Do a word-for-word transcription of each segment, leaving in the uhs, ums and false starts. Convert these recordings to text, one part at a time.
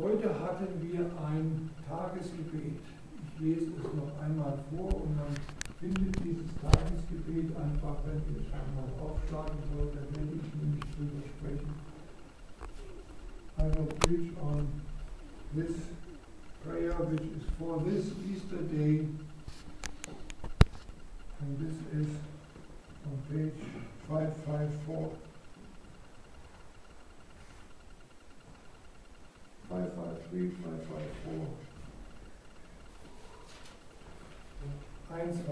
Heute hatten wir ein Tagesgebet. Ich lese es noch einmal vor und dann findet dieses Tagesgebet einfach, wenn ihr es einmal aufschlagen wollt, dann werde ich nämlich drüber sprechen. I will preach on this prayer, which is for this Easter day, and this is on page five fifty-four. five fifty-three, five fifty-four. one, two,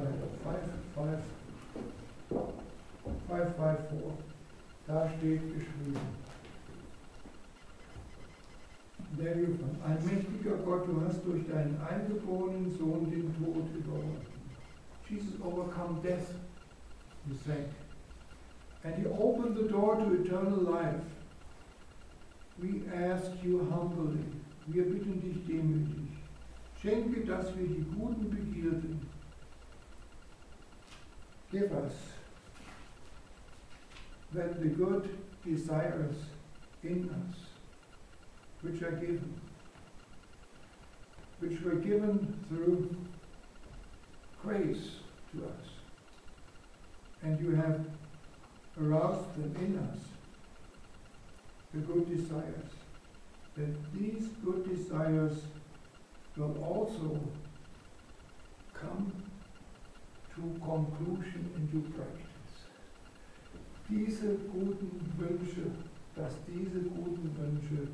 five, five, five fifty-four. Da steht geschrieben: Der Jungfrau, allmächtiger Gott, du hast durch deinen eingeborenen Sohn den Tod überwunden. Jesus overcome death, you sang. And he opened the door to eternal life. We ask you humbly, wir bitten dich demütig, schenke, dass wir die guten Begierden. Give us that the good desires in us, which are given, which were given through grace to us, and you have aroused them in us. The good desires, that these good desires will also come to conclusion and to practice. Diese guten Wünsche, dass diese guten Wünsche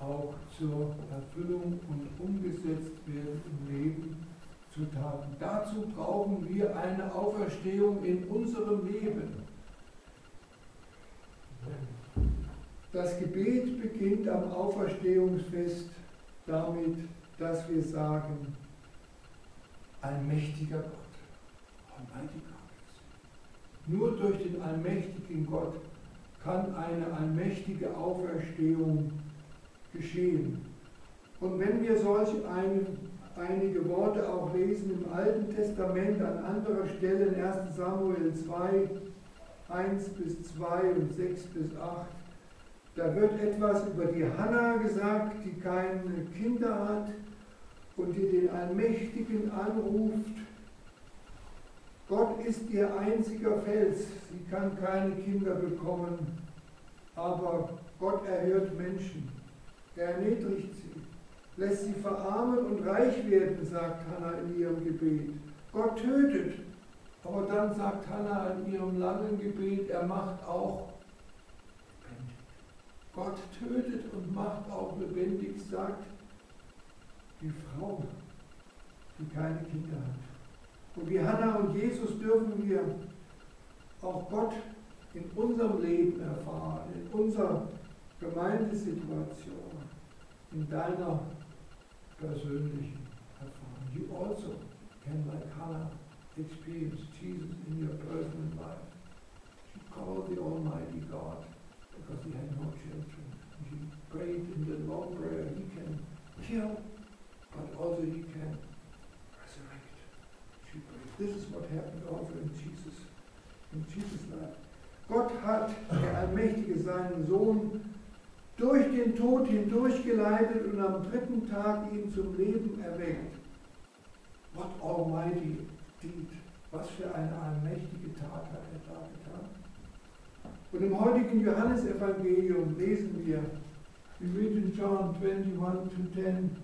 auch zur Erfüllung und umgesetzt werden im Leben zu Taten. Dazu brauchen wir eine Auferstehung in unserem Leben. Das Gebet beginnt am Auferstehungsfest damit, dass wir sagen: Allmächtiger Gott, Almighty God. Nur durch den allmächtigen Gott kann eine allmächtige Auferstehung geschehen. Und wenn wir solche ein, einige Worte auch lesen im Alten Testament an anderer Stelle, in erster Samuel zwei, eins bis zwei und sechs bis acht, da wird etwas über die Hannah gesagt, die keine Kinder hat und die den Allmächtigen anruft. Gott ist ihr einziger Fels, sie kann keine Kinder bekommen, aber Gott erhört Menschen, er erniedrigt sie, lässt sie verarmen und reich werden, sagt Hannah in ihrem Gebet. Gott tötet, aber dann sagt Hannah in ihrem langen Gebet, er macht auch. Gott tötet und macht auch lebendig, sagt die Frau, die keine Kinder hat. Und wie Hannah und Jesus dürfen wir auch Gott in unserem Leben erfahren, in unserer Gemeindesituation, in deiner persönlichen Erfahrung. You also can, like Hannah, experience Jesus in your personal life. She called the Almighty God. Because he had no children. And he prayed in the long prayer, he can kill, but also he can resurrect. She prayed. This is what happened also in Jesus, in Jesus' life. Gott hat, der Allmächtige, seinen Sohn durch den Tod hindurchgeleitet und am dritten Tag ihn zum Leben erweckt. What Almighty did. Was für eine allmächtige Tat hat er da getan. Und im heutigen Johannesevangelium lesen wir, we read in John twenty-one to ten,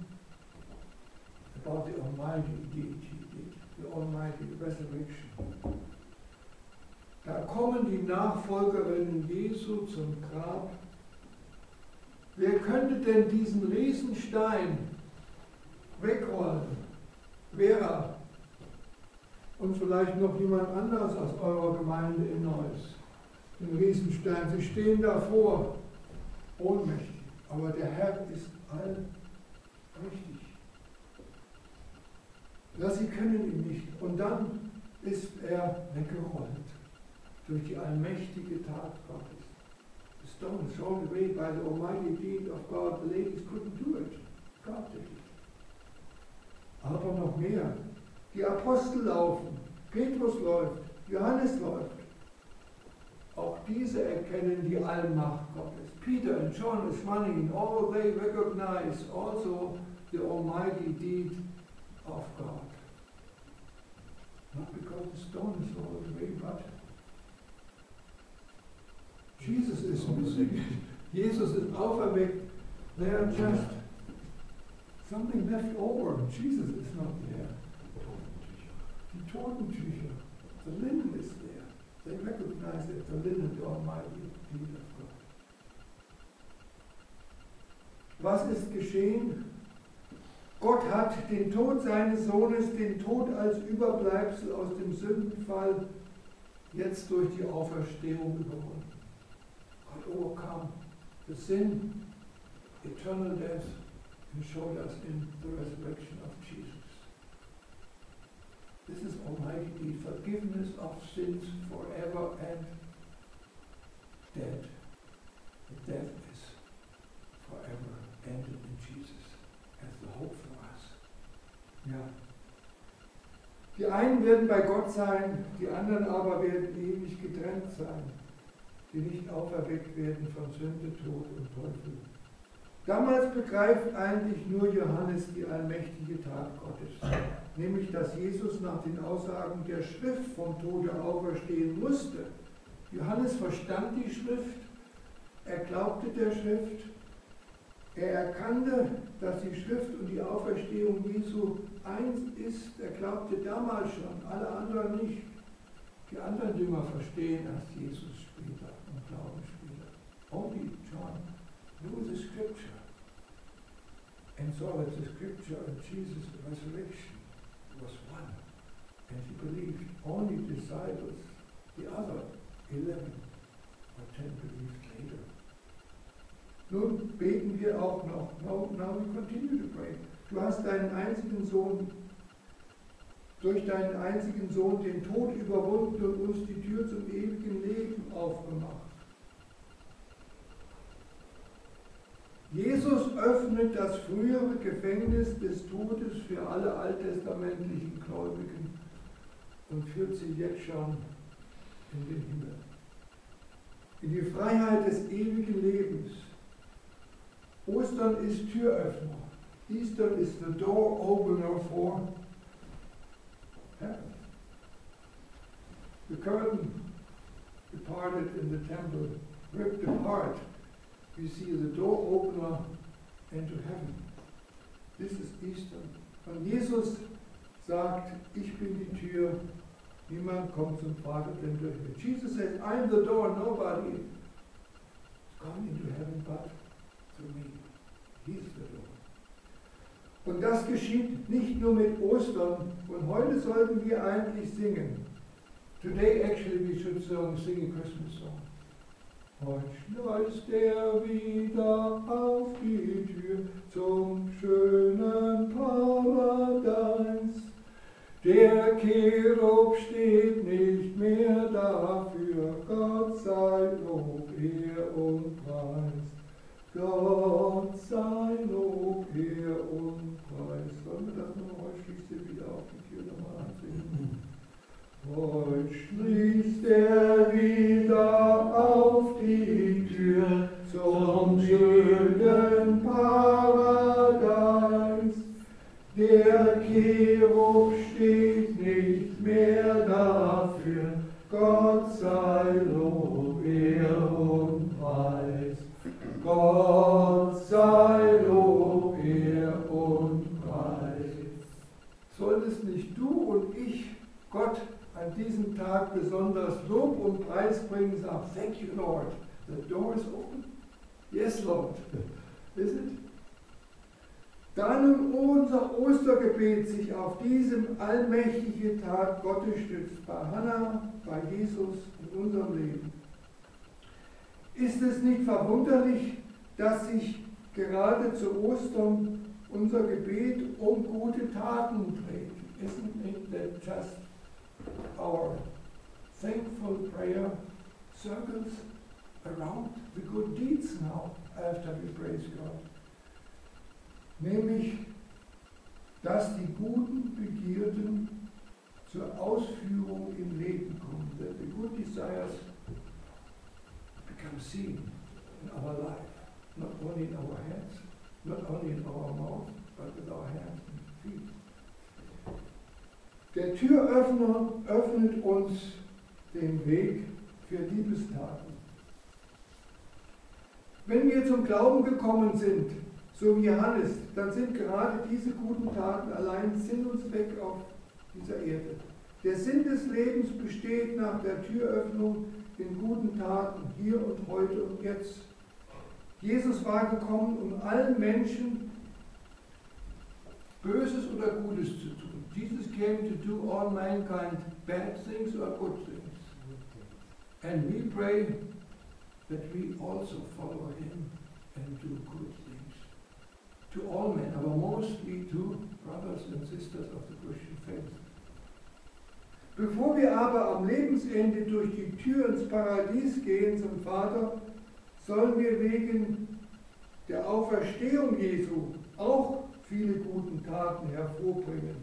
about the Almighty Deity, the Almighty Resurrection. Da kommen die Nachfolgerinnen Jesu zum Grab. Wer könnte denn diesen Riesenstein wegrollen? Vera und vielleicht noch jemand anders aus eurer Gemeinde in Neuss. Den Riesenstein, sie stehen davor, ohnmächtig, aber der Herr ist allmächtig. Ja, sie können ihn nicht. Und dann ist er weggerollt durch die allmächtige Tat Gottes. The stone thrown away by the almighty deed of God, the ladies couldn't do it. God did it. Aber noch mehr. Die Apostel laufen, Petrus läuft, Johannes läuft. Auch die Diese erkennen die Allmacht Gottes. Peter and John and Swami and all they recognize also the almighty deed of God. Not because the stone is rolled away, but Jesus is risen. Jesus is auferweckt. They are just something left over. Jesus is not there. Die Totentücher. The linen is there. They recognize that the linen, the almighty deed of God. Was ist geschehen? Gott hat den Tod seines Sohnes, den Tod als Überbleibsel aus dem Sündenfall, jetzt durch die Auferstehung überwunden. God overcame the sin, eternal death, and showed us in the resurrection of Jesus. This is almighty deed, forgiveness of sins forever and dead. The death is forever ended in Jesus as the hope for us. Ja. Die einen werden bei Gott sein, die anderen aber werden ewig getrennt sein, die nicht auferweckt werden von Sünde, Tod und Teufel. Damals begreift eigentlich nur Johannes die allmächtige Tat Gottes, nämlich dass Jesus nach den Aussagen der Schrift vom Tode auferstehen musste. Johannes verstand die Schrift, er glaubte der Schrift, er erkannte, dass die Schrift und die Auferstehung Jesu eins ist. Er glaubte damals schon, alle anderen nicht. Die anderen Jünger verstehen erst Jesus später und glauben später. Only John knew the Scripture and saw that the Scripture and Jesus' resurrection was one. And he believed. Only disciples, the other eleven or ten believed later. Nun beten wir auch noch. Now, now we continue to pray. Du hast deinen einzigen Sohn, durch deinen einzigen Sohn den Tod überwunden und uns die Tür zum ewigen Leben aufgemacht. Jesus öffnet das frühere Gefängnis des Todes für alle alttestamentlichen Gläubigen und führt sie jetzt schon in den Himmel, in die Freiheit des ewigen Lebens. Ostern ist Türöffner. Easter is the door opener for heaven. The curtain departed in the temple, ripped apart. We see the door opener into heaven. This is Easter. Und Jesus sagt, ich bin die Tür, niemand kommt zum Vater denn durch mich. Jesus says, I'm the door, nobody is coming into heaven but through me. He is the door. Und das geschieht nicht nur mit Ostern. Und heute sollten wir eigentlich singen. Today actually we should sing a Christmas song. Heute schleust er wieder auf die Tür zum schönen Paradies. Der Cherub steht nicht mehr dafür, Gott sei Lob, Ehr und Preis. Gott sei Lob, Ehr und Preis. Sollen wir das nochmal? Heute schließt er wieder auf die Tür, nochmal ansehen. Heute schließt er wieder auf die Tür zum schönen Paradies. Der Cherub steht nicht mehr dafür, Gott sei Lob, Ehr und Preis. Gott sei Lob, Ehr und Preis. Solltest nicht du und ich Gott an diesem Tag besonders Lob und Preis bringen, sagt, thank you, Lord, the door is open. Yes, Lord, is it? Da nun unser Ostergebet sich auf diesem allmächtigen Tag Gottes stützt, bei Hannah, bei Jesus, in unserem Leben, ist es nicht verwunderlich, dass sich gerade zu Ostern unser Gebet um gute Taten dreht? Isn't it that just our thankful prayer circles around the good deeds now after we praise God? Nämlich, dass die guten Begierden zur Ausführung im Leben kommen. That the good desires to see in our life, not only in our hands, not only in our mouth, but with our hands and feet. Der Türöffner öffnet uns den Weg für Liebestaten. Wenn wir zum Glauben gekommen sind, so wie Johannes, dann sind gerade diese guten Taten allein Sinn und Zweck auf dieser Erde. Der Sinn des Lebens besteht nach der Türöffnung in guten Taten, hier und heute und jetzt. Jesus war gekommen, um allen Menschen Böses oder Gutes zu tun. Jesus came to do all mankind bad things or good things. And we pray that we also follow him and do good things. To all men, but mostly to brothers and sisters of the Christian faith. Bevor wir aber am Lebensende durch die Tür ins Paradies gehen zum Vater, sollen wir wegen der Auferstehung Jesu auch viele guten Taten hervorbringen.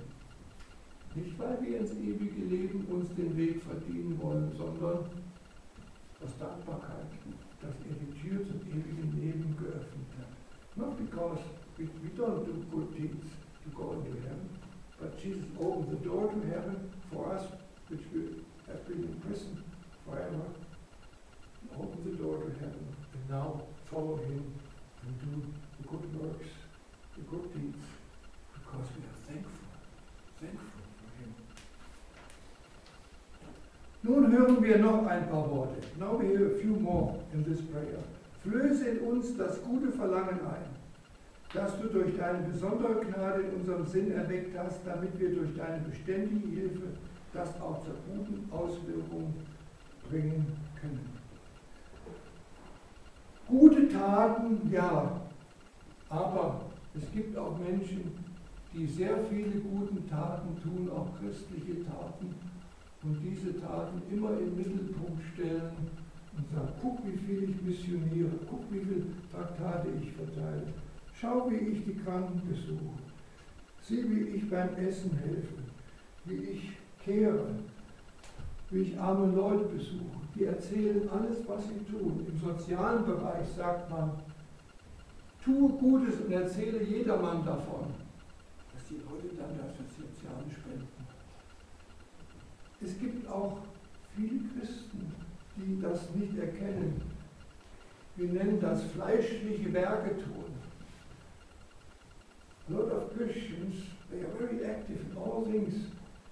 Nicht, weil wir ins ewige Leben uns den Weg verdienen wollen, sondern aus Dankbarkeit, dass er die Tür zum ewigen Leben geöffnet hat. Not because we, we don't do good things to go into heaven, but Jesus opened the door to heaven for us, which we have been in prison forever. Open the door to heaven and now follow him and do the good works, the good deeds, because we are thankful, thankful for him. Nun hören wir noch ein paar Worte. Now we hear a few more in this prayer. Flöße in uns das gute Verlangen ein, das du durch deine besondere Gnade in unserem Sinn erweckt hast, damit wir durch deine beständige Hilfe das auch zur guten Auswirkung bringen können. Gute Taten, ja, aber es gibt auch Menschen, die sehr viele guten Taten tun, auch christliche Taten, und diese Taten immer im Mittelpunkt stellen und sagen, guck, wie viel ich missioniere, guck, wie viele Traktate ich verteile. Schau, wie ich die Kranken besuche. Sieh, wie ich beim Essen helfe, wie ich kehre, wie ich arme Leute besuche. Die erzählen alles, was sie tun. Im sozialen Bereich sagt man, tue Gutes und erzähle jedermann davon, dass die Leute dann dafür Soziale spenden. Es gibt auch viele Christen, die das nicht erkennen. Wir nennen das fleischliche Werke tun. A lot of Christians, they are very active in all things,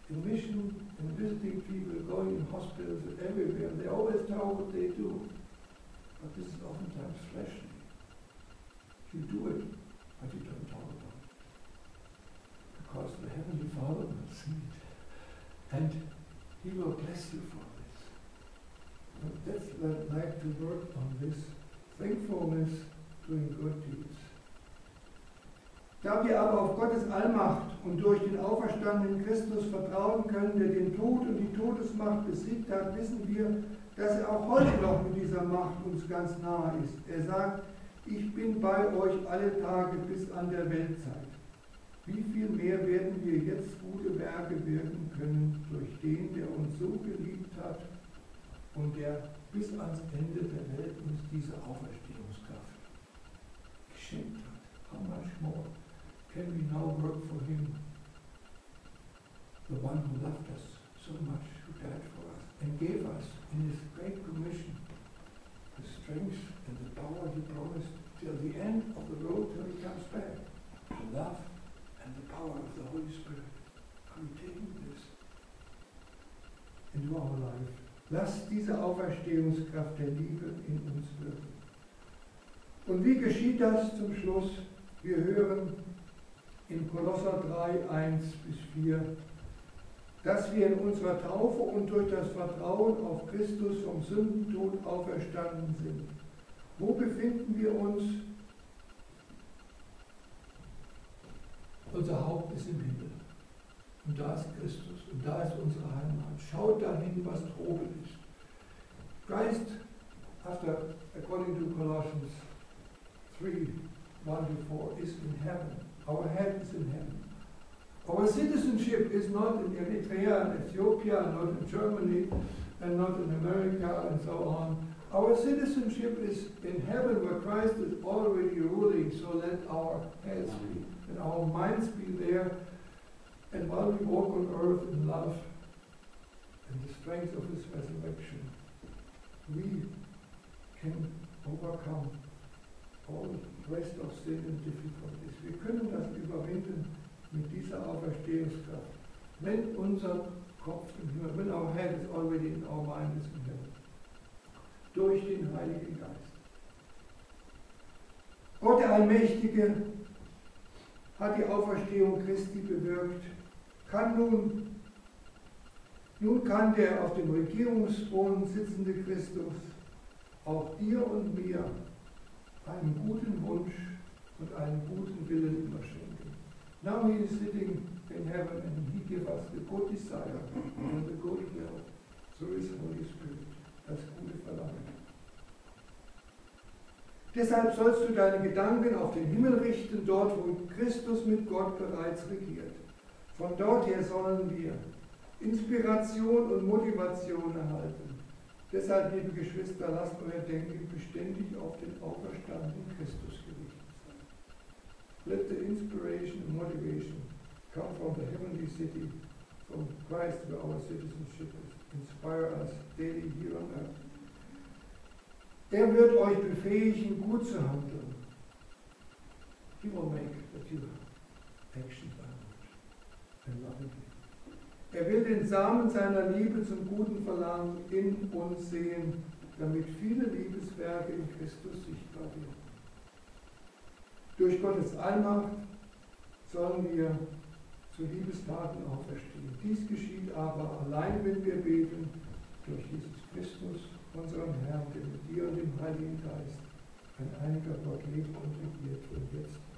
in mission, in visiting people, going in hospitals and everywhere. They always know what they do, but this is oftentimes fleshly. You do it, but you don't talk about it, because the Heavenly Father will see it, and He will bless you for this. But that's what I'd like to work on, this thankfulness, doing good deeds. Da wir aber auf Gottes Allmacht und durch den auferstandenen Christus vertrauen können, der den Tod und die Todesmacht besiegt hat, wissen wir, dass er auch heute noch mit dieser Macht uns ganz nahe ist. Er sagt, ich bin bei euch alle Tage bis an der Weltzeit. Wie viel mehr werden wir jetzt gute Werke wirken können durch den, der uns so geliebt hat und der bis ans Ende der Welt uns diese Auferstehungskraft geschenkt hat. How much more can we now work for him, the one who loved us so much, who died for us, and gave us in his great commission the strength and the power he promised till the end of the road, till he comes back, the love and the power of the Holy Spirit. Are we taking this into our life? Lasst diese Auferstehungskraft der Liebe in uns wirken. Und wie geschieht das zum Schluss? Wir hören in Kolosser drei, eins bis vier, dass wir in unserer Taufe und durch das Vertrauen auf Christus vom Sündentod auferstanden sind. Wo befinden wir uns? Unser Haupt ist im Himmel. Und da ist Christus. Und da ist unsere Heimat. Schaut dahin, was droben ist. Christ, after, according to Colossians three, one to four, is in heaven. Our head is in heaven. Our citizenship is not in Eritrea and Ethiopia, not in Germany, and not in America, and so on. Our citizenship is in heaven where Christ is already ruling, so let our heads be and our minds be there, and while we walk on earth in love and the strength of His resurrection, we can overcome all rest of sin and difficulties. Wir können das überwinden mit dieser Auferstehungskraft. Wenn unser Kopf im Himmel, when our head is already in our mind is in heaven, durch den Heiligen Geist. Gott der Allmächtige hat die Auferstehung Christi bewirkt, kann nun, nun kann der auf dem Regierungsthron sitzende Christus auch dir und mir einen guten Wunsch und einen guten Willen überschenken. Now he is sitting in heaven and he gives us the good desire and the good will through his Holy Spirit, das gute Verlangen. Deshalb sollst du deine Gedanken auf den Himmel richten, dort wo Christus mit Gott bereits regiert. Von dort her sollen wir Inspiration und Motivation erhalten. Deshalb, liebe Geschwister, lasst euer Denken beständig auf den auferstandenen Christus gerichtet sein. Let the inspiration and motivation come from the heavenly city, from Christ where our citizenship is. Inspire us daily here on earth. Er wird euch befähigen, gut zu handeln. He will make that you have actions and loving it. Er will den Samen seiner Liebe zum Guten Verlangen in uns sehen, damit viele Liebeswerke in Christus sichtbar werden. Durch Gottes Allmacht sollen wir zu Liebestaten auferstehen. Dies geschieht aber allein, wenn wir beten, durch Jesus Christus, unseren Herrn, der mit dir und dem Heiligen Geist ein einiger Gott lebt und regiert und jetzt